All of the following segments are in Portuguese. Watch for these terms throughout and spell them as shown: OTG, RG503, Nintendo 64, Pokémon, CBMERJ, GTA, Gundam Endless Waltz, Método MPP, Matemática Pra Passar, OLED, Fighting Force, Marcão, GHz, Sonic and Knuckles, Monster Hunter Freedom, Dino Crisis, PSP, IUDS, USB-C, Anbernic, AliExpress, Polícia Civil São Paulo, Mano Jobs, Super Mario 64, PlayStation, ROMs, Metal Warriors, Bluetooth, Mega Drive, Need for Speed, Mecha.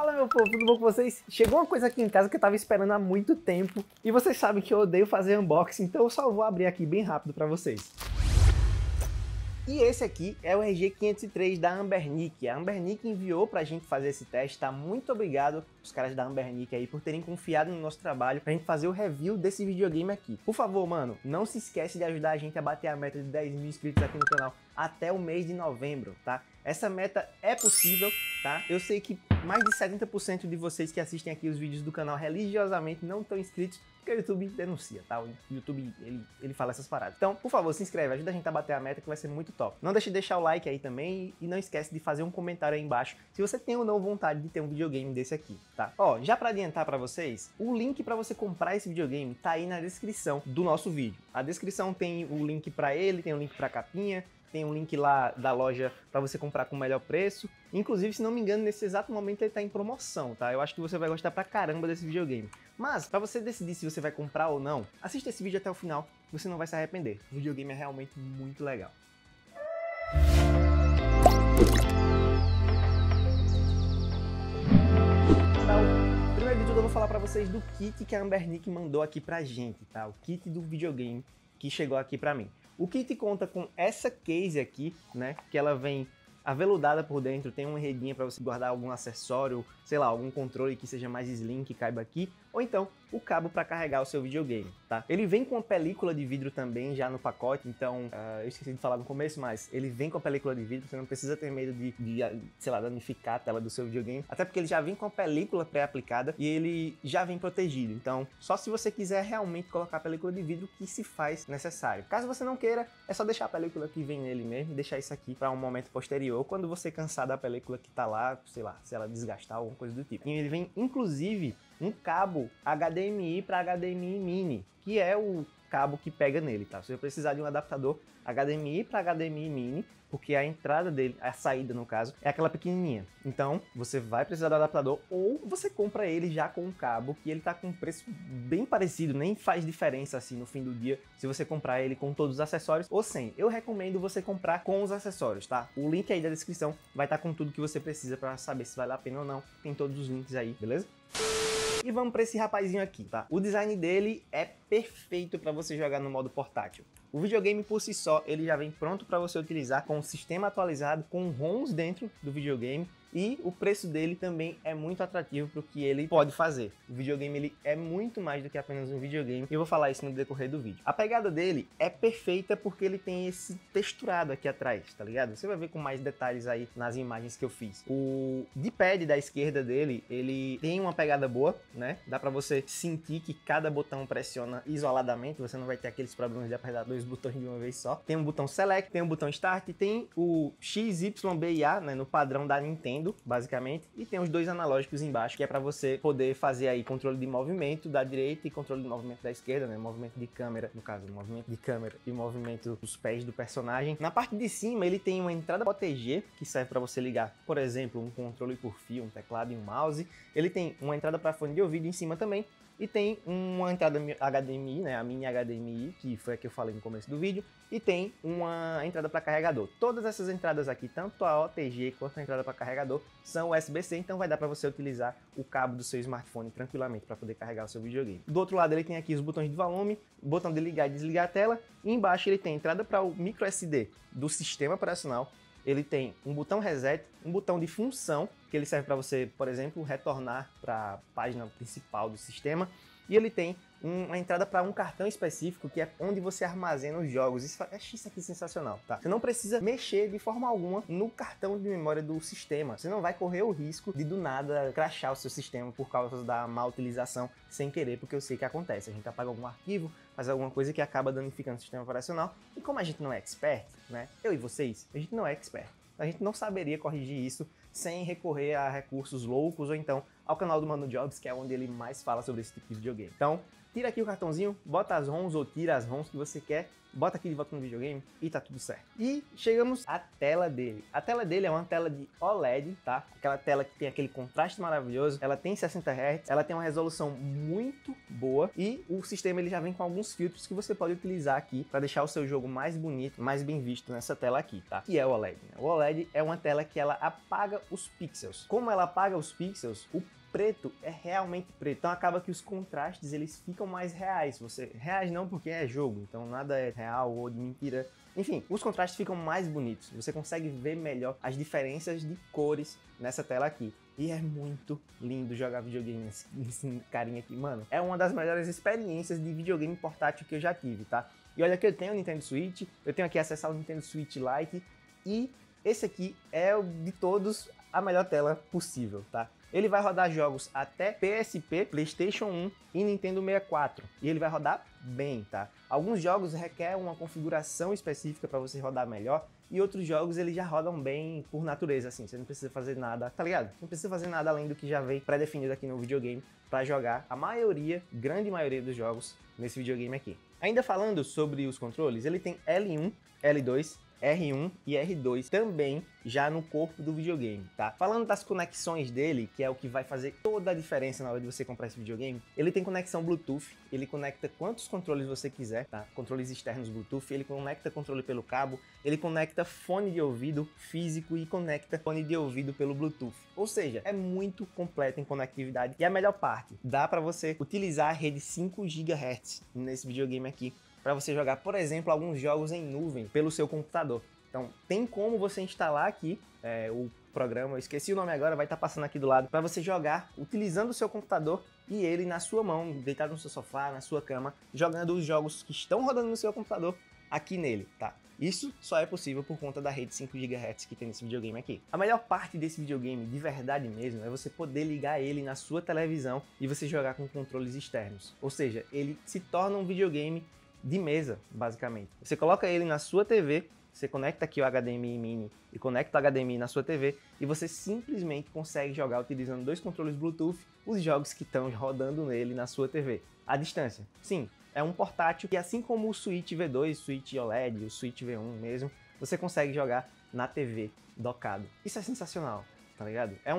Fala, meu povo, tudo bom com vocês? Chegou uma coisa aqui em casa que eu tava esperando há muito tempo e vocês sabem que eu odeio fazer unboxing, então eu só vou abrir aqui bem rápido pra vocês. E esse aqui é o RG503 da Anbernic. A Anbernic enviou pra gente fazer esse teste, tá? Muito obrigado os caras da Anbernic aí por terem confiado no nosso trabalho pra gente fazer o review desse videogame aqui. Por favor, mano, não se esquece de ajudar a gente a bater a meta de 10 mil inscritos aqui no canal até o mês de novembro, tá? Essa meta é possível, tá? Eu sei que mais de 70% de vocês que assistem aqui os vídeos do canal religiosamente não estão inscritos, porque o YouTube denuncia, tá? O YouTube, ele fala essas paradas. Então, por favor, se inscreve, ajuda a gente a bater a meta que vai ser muito top. Não deixe de deixar o like aí também e não esquece de fazer um comentário aí embaixo se você tem ou não vontade de ter um videogame desse aqui, tá? Ó, já pra adiantar pra vocês, o link pra você comprar esse videogame tá aí na descrição do nosso vídeo. A descrição tem o link pra ele, tem o link pra capinha, tem um link lá da loja para você comprar com o melhor preço. Inclusive, se não me engano, nesse exato momento ele tá em promoção, tá? Eu acho que você vai gostar pra caramba desse videogame. Mas, para você decidir se você vai comprar ou não, assista esse vídeo até o final, você não vai se arrepender. O videogame é realmente muito legal. Então, primeiro de tudo eu vou falar para vocês do kit que a Anbernic mandou aqui pra gente, tá? O kit do videogame que chegou aqui pra mim. O kit conta com essa case aqui, né, que ela vem aveludada por dentro, tem uma redinha para você guardar algum acessório, sei lá, algum controle que seja mais slim, que caiba aqui, ou então o cabo para carregar o seu videogame, tá? Ele vem com uma película de vidro também já no pacote, então, eu esqueci de falar no começo, mas ele vem com a película de vidro, você não precisa ter medo de sei lá, danificar a tela do seu videogame, até porque ele já vem com a película pré-aplicada e ele já vem protegido, então, só se você quiser realmente colocar a película de vidro que se faz necessário. Caso você não queira, é só deixar a película que vem nele mesmo e deixar isso aqui para um momento posterior, ou quando você cansar da película que tá lá, sei lá, se ela desgastar ou alguma coisa do tipo. E ele vem, inclusive, um cabo HDMI para HDMI Mini, que é o cabo que pega nele, tá? Você vai precisar de um adaptador HDMI para HDMI Mini, porque a entrada dele, a saída no caso, é aquela pequenininha. Então, você vai precisar do adaptador ou você compra ele já com o cabo, que ele tá com um preço bem parecido, nem faz diferença assim no fim do dia, se você comprar ele com todos os acessórios ou sem. Eu recomendo você comprar com os acessórios, tá? O link aí da descrição vai estar com tudo que você precisa para saber se vale a pena ou não. Tem todos os links aí, beleza? E vamos para esse rapazinho aqui, tá? O design dele é perfeito para você jogar no modo portátil. O videogame por si só, ele já vem pronto para você utilizar com o sistema atualizado, com ROMs dentro do videogame. E o preço dele também é muito atrativo para o que ele pode fazer. O videogame ele é muito mais do que apenas um videogame e eu vou falar isso no decorrer do vídeo. A pegada dele é perfeita porque ele tem esse texturado aqui atrás, tá ligado? Você vai ver com mais detalhes aí nas imagens que eu fiz. O D-pad da esquerda dele, ele tem uma pegada boa, né? Dá para você sentir que cada botão pressiona isoladamente, você não vai ter aqueles problemas de apertar dois botões de uma vez só. Tem um botão Select, tem um botão Start, tem o X, Y, B e A, né? No padrão da Nintendo, basicamente, e tem os dois analógicos embaixo, que é para você poder fazer aí controle de movimento da direita e controle de movimento da esquerda, né? Movimento de câmera, no caso, movimento de câmera e movimento dos pés do personagem. Na parte de cima, ele tem uma entrada OTG, que serve para você ligar, por exemplo, um controle por fio, um teclado e um mouse. Ele tem uma entrada para fone de ouvido em cima também, e tem uma entrada HDMI, né, a mini HDMI, que foi a que eu falei no começo do vídeo, e tem uma entrada para carregador. Todas essas entradas aqui, tanto a OTG quanto a entrada para carregador, são USB-C, então vai dar para você utilizar o cabo do seu smartphone tranquilamente para poder carregar o seu videogame. Do outro lado ele tem aqui os botões de volume, botão de ligar e desligar a tela, e embaixo ele tem entrada para o micro SD do sistema operacional. Ele tem um botão reset, um botão de função, que ele serve para você, por exemplo, retornar para a página principal do sistema. E ele tem uma entrada para um cartão específico, que é onde você armazena os jogos. Isso aqui é sensacional, tá? Você não precisa mexer de forma alguma no cartão de memória do sistema. Você não vai correr o risco de, do nada, crashar o seu sistema por causa da má utilização sem querer, porque eu sei que acontece. A gente apaga algum arquivo, faz alguma coisa que acaba danificando o sistema operacional. E como a gente não é expert, né? Eu e vocês, a gente não é expert. A gente não saberia corrigir isso sem recorrer a recursos loucos ou então ao canal do Mano Jobs, que é onde ele mais fala sobre esse tipo de videogame. Então, tira aqui o cartãozinho, bota as ROMs ou tira as ROMs que você quer, bota aqui de volta no videogame e tá tudo certo. E chegamos à tela dele. A tela dele é uma tela de OLED, tá? Aquela tela que tem aquele contraste maravilhoso, ela tem 60 Hz, ela tem uma resolução muito boa e o sistema ele já vem com alguns filtros que você pode utilizar aqui para deixar o seu jogo mais bonito, mais bem visto nessa tela aqui, tá? Que é o OLED, né? O OLED é uma tela que ela apaga os pixels. Como ela apaga os pixels, o preto é realmente preto, então acaba que os contrastes eles ficam mais reais. Você reais não, porque é jogo, então nada é real ou de mentira. Enfim, os contrastes ficam mais bonitos, você consegue ver melhor as diferenças de cores nessa tela aqui. E é muito lindo jogar videogame nesse carinha aqui, mano. É uma das melhores experiências de videogame portátil que eu já tive, tá? E olha que eu tenho o Nintendo Switch, eu tenho aqui acesso ao Nintendo Switch Lite e esse aqui é o de todos a melhor tela possível, tá? Ele vai rodar jogos até PSP, PlayStation 1 e Nintendo 64. E ele vai rodar bem, tá? Alguns jogos requerem uma configuração específica para você rodar melhor. E outros jogos eles já rodam bem por natureza, assim. Você não precisa fazer nada, tá ligado? Não precisa fazer nada além do que já vem pré-definido aqui no videogame para jogar a maioria, grande maioria dos jogos nesse videogame aqui. Ainda falando sobre os controles, ele tem L1, L2... R1 e R2 também já no corpo do videogame, tá? Falando das conexões dele, que é o que vai fazer toda a diferença na hora de você comprar esse videogame, ele tem conexão Bluetooth, ele conecta quantos controles você quiser, tá? Controles externos Bluetooth, ele conecta controle pelo cabo, ele conecta fone de ouvido físico e conecta fone de ouvido pelo Bluetooth. Ou seja, é muito completo em conectividade e a melhor parte, dá para você utilizar a rede 5 GHz nesse videogame aqui, para você jogar, por exemplo, alguns jogos em nuvem pelo seu computador. Então, tem como você instalar aqui o programa, eu esqueci o nome agora, vai estar passando aqui do lado, para você jogar utilizando o seu computador e ele na sua mão, deitado no seu sofá, na sua cama, jogando os jogos que estão rodando no seu computador aqui nele, tá? Isso só é possível por conta da rede 5 GHz que tem nesse videogame aqui. A melhor parte desse videogame, de verdade mesmo, é você poder ligar ele na sua televisão e você jogar com controles externos. Ou seja, ele se torna um videogame de mesa, basicamente. Você coloca ele na sua TV, você conecta aqui o HDMI mini e conecta o HDMI na sua TV e você simplesmente consegue jogar utilizando dois controles Bluetooth os jogos que estão rodando nele na sua TV. À distância. Sim, é um portátil que assim como o Switch V2, Switch OLED, o Switch V1 mesmo, você consegue jogar na TV docado. Isso é sensacional, tá ligado? É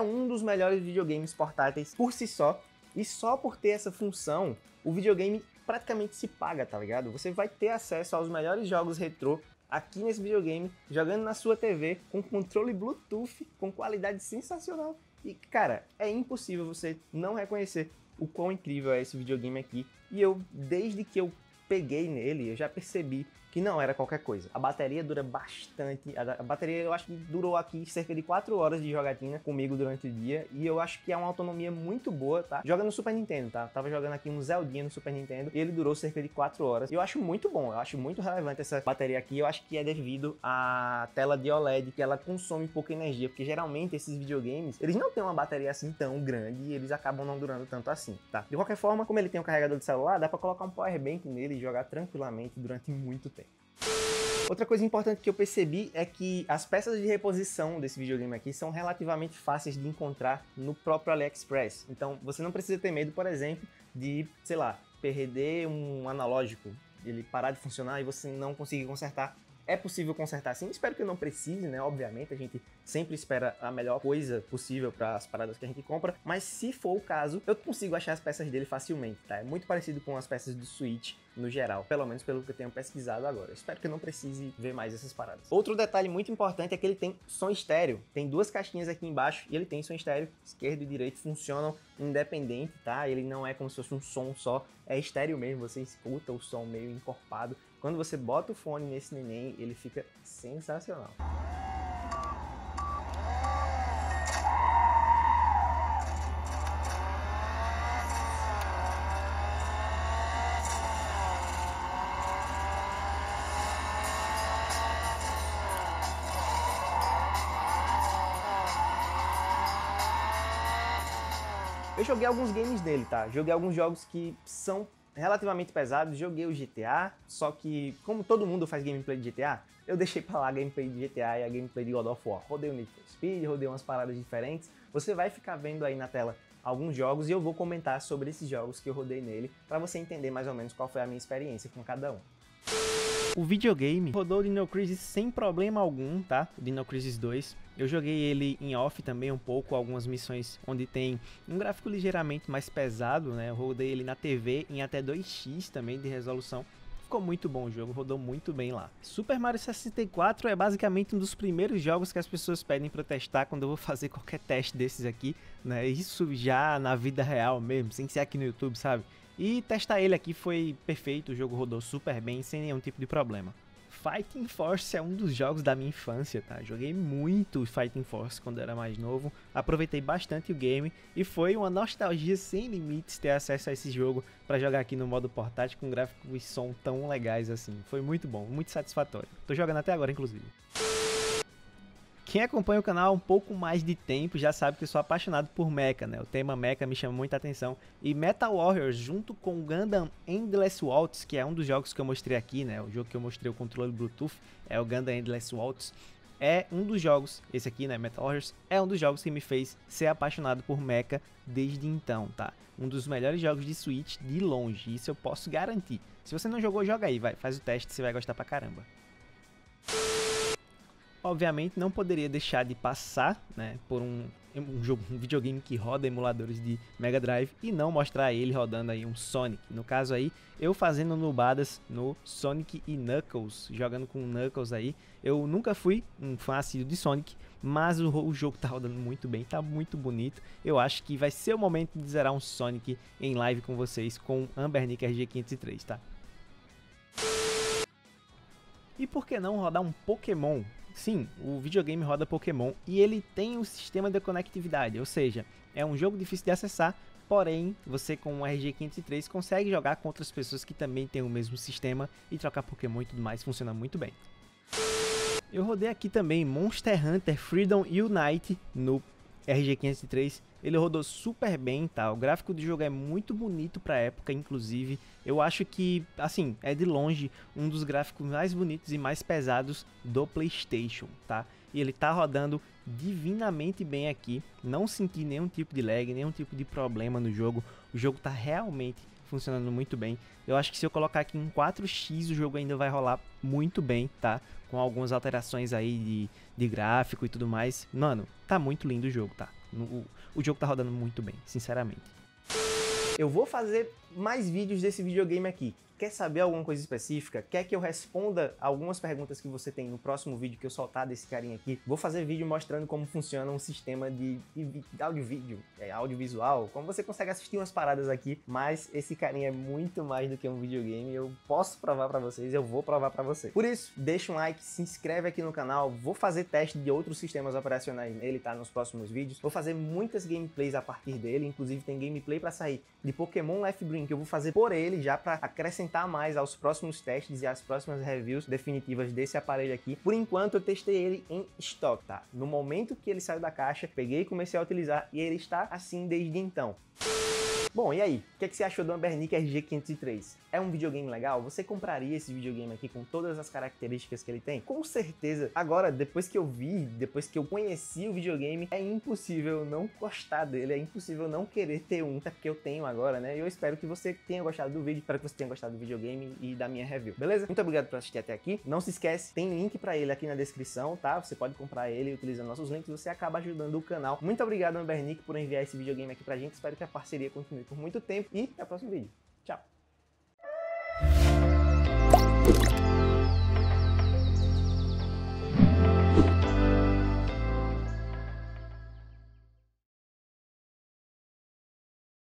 um dos melhores videogames portáteis por si só e só por ter essa função, o videogame praticamente se paga, tá ligado? Você vai ter acesso aos melhores jogos retrô aqui nesse videogame, jogando na sua TV, com controle Bluetooth, com qualidade sensacional. E, cara, é impossível você não reconhecer o quão incrível é esse videogame aqui. E eu, desde que eu peguei nele, eu já percebi que não era qualquer coisa. A bateria dura bastante. A bateria, eu acho que durou aqui cerca de 4 horas de jogatina comigo durante o dia. E eu acho que é uma autonomia muito boa, tá? Joga no Super Nintendo, tá? Eu tava jogando aqui um Zeldinha no Super Nintendo e ele durou cerca de 4 horas. E eu acho muito bom, eu acho muito relevante essa bateria aqui. Eu acho que é devido à tela de OLED, que ela consome pouca energia. Porque geralmente esses videogames, eles não têm uma bateria assim tão grande e eles acabam não durando tanto assim, tá? De qualquer forma, como ele tem um carregador de celular, dá pra colocar um power bank nele e jogar tranquilamente durante muito tempo. Outra coisa importante que eu percebi é que as peças de reposição desse videogame aqui são relativamente fáceis de encontrar no próprio AliExpress. Então você não precisa ter medo, por exemplo, de, sei lá, perder um analógico, ele parar de funcionar e você não conseguir consertar. É possível consertar sim, espero que eu não precise, né? Obviamente, a gente sempre espera a melhor coisa possível para as paradas que a gente compra, mas se for o caso, eu consigo achar as peças dele facilmente, tá? É muito parecido com as peças do Switch no geral, pelo menos pelo que eu tenho pesquisado agora. Eu espero que eu não precise ver mais essas paradas. Outro detalhe muito importante é que ele tem som estéreo, tem duas caixinhas aqui embaixo e ele tem som estéreo, esquerdo e direito funcionam independente, tá? Ele não é como se fosse um som só, é estéreo mesmo, você escuta o som meio encorpado. Quando você bota o fone nesse neném, ele fica sensacional. Eu joguei alguns games dele, tá? Joguei alguns jogos que são relativamente pesado, joguei o GTA, só que como todo mundo faz gameplay de GTA, eu deixei pra lá a gameplay de GTA e a gameplay de God of War. Rodei o Need for Speed, rodei umas paradas diferentes. Você vai ficar vendo aí na tela alguns jogos e eu vou comentar sobre esses jogos que eu rodei nele pra você entender mais ou menos qual foi a minha experiência com cada um. O videogame rodou o Dino Crisis sem problema algum, tá? O Dino Crisis 2. Eu joguei ele em off também um pouco, algumas missões onde tem um gráfico ligeiramente mais pesado, né? Eu rodei ele na TV em até 2x também de resolução. Ficou muito bom o jogo, rodou muito bem lá. Super Mario 64 é basicamente um dos primeiros jogos que as pessoas pedem para testar quando eu vou fazer qualquer teste desses aqui, né? Isso já na vida real mesmo, sem ser aqui no YouTube, sabe? E testar ele aqui foi perfeito, o jogo rodou super bem, sem nenhum tipo de problema. Fighting Force é um dos jogos da minha infância, tá? Joguei muito Fighting Force quando era mais novo, aproveitei bastante o game e foi uma nostalgia sem limites ter acesso a esse jogo pra jogar aqui no modo portátil com gráfico e som tão legais assim. Foi muito bom, muito satisfatório. Tô jogando até agora, inclusive. Quem acompanha o canal há um pouco mais de tempo já sabe que eu sou apaixonado por Mecha, né? O tema Mecha me chama muita atenção. E Metal Warriors, junto com Gundam Endless Waltz, que é um dos jogos que eu mostrei aqui, né? O jogo que eu mostrei o controle Bluetooth, é o Gundam Endless Waltz. É um dos jogos, esse aqui, né, Metal Warriors, é um dos jogos que me fez ser apaixonado por Mecha desde então, tá? Um dos melhores jogos de Switch de longe, isso eu posso garantir. Se você não jogou, joga aí, vai, faz o teste, você vai gostar pra caramba. Obviamente não poderia deixar de passar, né, por um videogame que roda emuladores de Mega Drive e não mostrar ele rodando aí um Sonic. No caso aí, eu fazendo nubadas no Sonic e Knuckles, jogando com o Knuckles aí. Eu nunca fui um fã assíduo de Sonic, mas o jogo tá rodando muito bem, tá muito bonito. Eu acho que vai ser o momento de zerar um Sonic em live com vocês com Anbernic RG503, tá? E por que não rodar um Pokémon? Sim, o videogame roda Pokémon e ele tem um sistema de conectividade, ou seja, é um jogo difícil de acessar, porém, você com o RG503 consegue jogar com outras pessoas que também têm o mesmo sistema e trocar Pokémon e tudo mais, funciona muito bem. Eu rodei aqui também Monster Hunter Freedom Unite no RG503, ele rodou super bem, tá? O gráfico do jogo é muito bonito pra época, inclusive. Eu acho que, assim, é de longe um dos gráficos mais bonitos e mais pesados do PlayStation, tá? E ele tá rodando divinamente bem aqui. Não senti nenhum tipo de lag, nenhum tipo de problema no jogo. O jogo tá realmente funcionando muito bem. Eu acho que se eu colocar aqui em 4x o jogo ainda vai rolar muito bem, tá? Com algumas alterações aí de gráfico e tudo mais. Mano, tá muito lindo o jogo, tá? O jogo tá rodando muito bem, sinceramente. Eu vou fazer mais vídeos desse videogame aqui. Quer saber alguma coisa específica? Quer que eu responda algumas perguntas que você tem no próximo vídeo que eu soltar desse carinha aqui? Vou fazer vídeo mostrando como funciona um sistema de audiovisual, como você consegue assistir umas paradas aqui, mas esse carinha é muito mais do que um videogame, eu posso provar pra vocês, eu vou provar pra vocês. Por isso, deixa um like, se inscreve aqui no canal, vou fazer teste de outros sistemas operacionais nele, tá? Nos próximos vídeos. Vou fazer muitas gameplays a partir dele, inclusive tem gameplay pra sair de Pokémon LeafGreen, que eu vou fazer por ele já pra acrescentar mais aos próximos testes e às próximas reviews definitivas desse aparelho aqui. Por enquanto eu testei ele em estoque, tá? No momento que ele saiu da caixa, peguei e comecei a utilizar e ele está assim desde então. Bom, e aí? O que você achou do Anbernic RG503? É um videogame legal? Você compraria esse videogame aqui com todas as características que ele tem? Com certeza. Agora, depois que eu conheci o videogame, é impossível não gostar dele, é impossível não querer ter um, até porque eu tenho agora, né? E eu espero que você tenha gostado do vídeo, espero que você tenha gostado do videogame e da minha review, beleza? Muito obrigado por assistir até aqui. Não se esquece, tem link pra ele aqui na descrição, tá? Você pode comprar ele utilizando nossos links, você acaba ajudando o canal. Muito obrigado, Anbernic, por enviar esse videogame aqui pra gente. Espero que a parceria continue por muito tempo e até o próximo vídeo. Tchau!